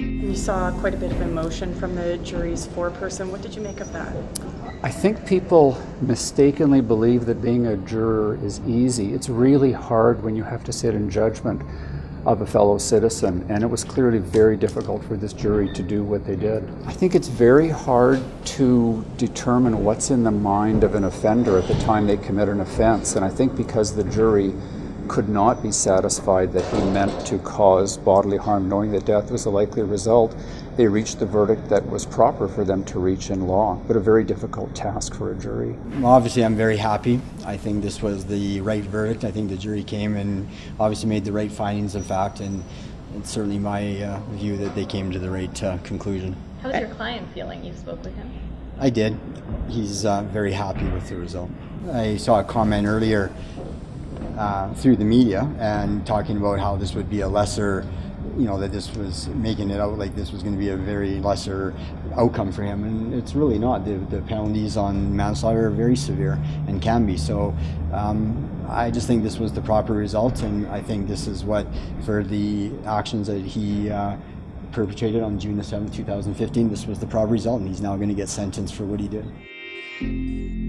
We saw quite a bit of emotion from the jury's foreperson. What did you make of that? I think people mistakenly believe that being a juror is easy. It's really hard when you have to sit in judgment of a fellow citizen, and it was clearly very difficult for this jury to do what they did. I think it's very hard to determine what's in the mind of an offender at the time they commit an offense, and I think because the jury could not be satisfied that he meant to cause bodily harm, knowing that death was a likely result, they reached the verdict that was proper for them to reach in law, but a very difficult task for a jury. Obviously, I'm very happy. I think this was the right verdict. I think the jury came and obviously made the right findings of fact, and it's certainly my view that they came to the right conclusion. How's your client feeling? You spoke with him? I did. He's very happy with the result. I saw a comment earlier through the media and talking about how this would be a lesser, that this was making it out like this was going to be a very lesser outcome for him, and it's really not. The penalties on manslaughter are very severe and can be. So I just think this was the proper result, and I think this is what, for the actions that he perpetrated on June 7, 2015, this was the proper result, and he's now going to get sentenced for what he did.